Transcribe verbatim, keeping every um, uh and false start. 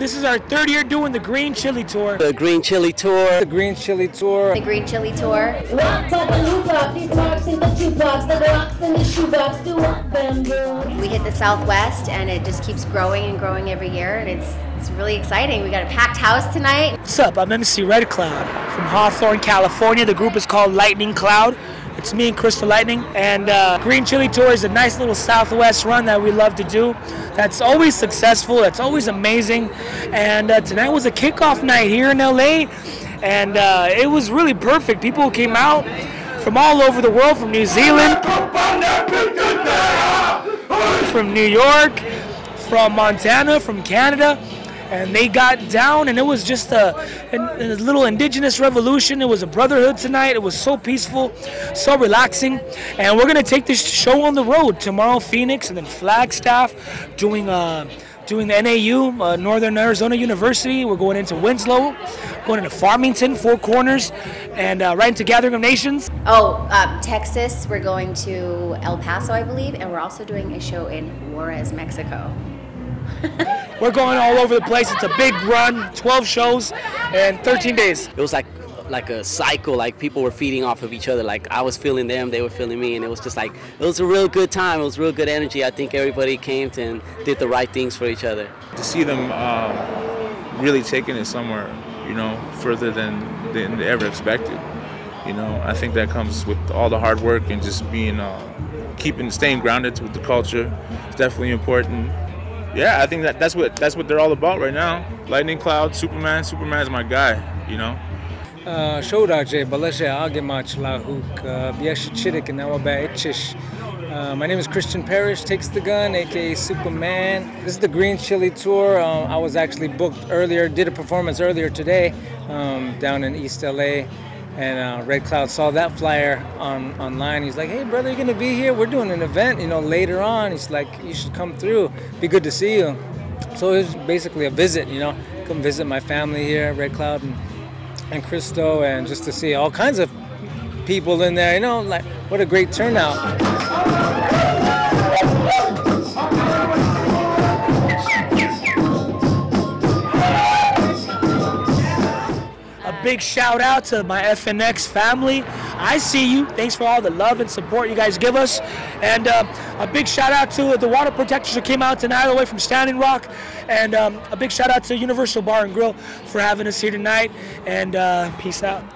This is our third year doing the Green Chile Tour. The Green Chile Tour. The Green Chile Tour. The Green Chile Tour. We hit the Southwest and it just keeps growing and growing every year, and it's it's really exciting. We got a packed house tonight. What's up? I'm M C Red Cloud from Hawthorne, California. The group is called Lightning Cloud. It's me and Crystal Lightning, and uh, Green Chile Tour is a nice little Southwest run that we love to do. That's always successful, that's always amazing, and uh, tonight was a kickoff night here in L A, and uh, it was really perfect. People came out from all over the world, from New Zealand, from New York, from Montana, from Canada, and they got down, and it was just a, a, a little indigenous revolution. It was a brotherhood tonight. It was so peaceful, so relaxing, and we're gonna take this show on the road tomorrow. Phoenix and then Flagstaff, doing uh, doing the N A U, uh, Northern Arizona University. We're going into Winslow, going into Farmington, Four Corners, and uh, right into Gathering of Nations. Oh, um, Texas. We're going to El Paso, I believe, and we're also doing a show in Juarez, Mexico. We're going all over the place. It's a big run, twelve shows and thirteen days. It was like like a cycle, like people were feeding off of each other. Like I was feeling them, they were feeling me, and it was just like, it was a real good time. It was real good energy. I think everybody came and did the right things for each other. To see them um, really taking it somewhere, you know, further than, than they ever expected. You know, I think that comes with all the hard work and just being, uh, keeping, staying grounded with the culture. It's definitely important. Yeah, I think that that's what that's what they're all about right now. Lightning Cloud, Superman. Superman's my guy, you know. Uh, my name is Christian Parrish Takes the Gun, aka Superman. This is the Green Chile Tour. Um, I was actually booked earlier, did a performance earlier today um, down in East L A. And uh, Red Cloud saw that flyer on online. He's like, "Hey, brother, you're gonna be here? We're doing an event, you know, later on." He's like, "You should come through. Be good to see you." So it was basically a visit, you know, come visit my family here, Red Cloud and and Cristo, and just to see all kinds of people in there. You know, like what a great turnout. Big shout out to my F N X family. I see you. Thanks for all the love and support you guys give us. And uh, a big shout out to the water protectors who came out tonight all the way from Standing Rock. And um, a big shout out to Universal Bar and Grill for having us here tonight. And uh, peace out.